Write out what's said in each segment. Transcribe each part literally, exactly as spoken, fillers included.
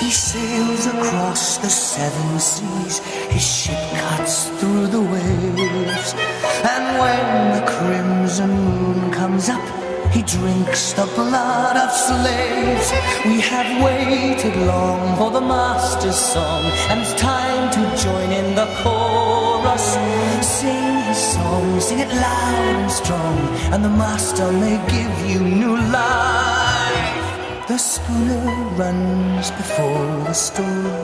He sails across the seven seas, his ship cuts through the waves. And when the crimson moon comes up, he drinks the blood of slaves. We have waited long for the master's song, and it's time to join in the chorus. Sing his song, sing it loud and strong, and the master may give you new life. The schooner runs before the storm,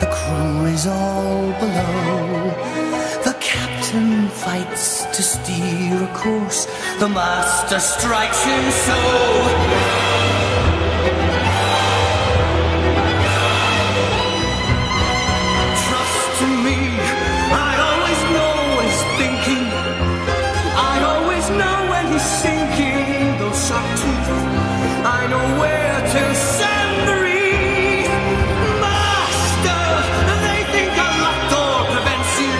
the crew is all below. Captain fights to steer a course, the master strikes him so. Trust to me, I always know when he's thinking, I always know when he's sinking. Though sharp teeth, I know where to send the reef. Master, they think a locked door prevents you.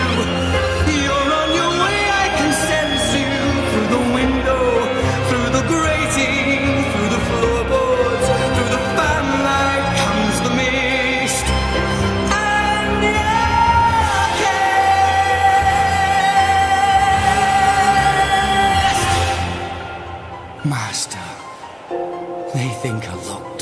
Master, they think a lot.